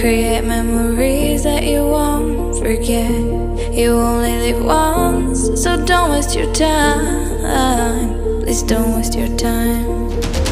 Create memories that you won't forget. You only live once, so don't waste your time. Please don't waste your time.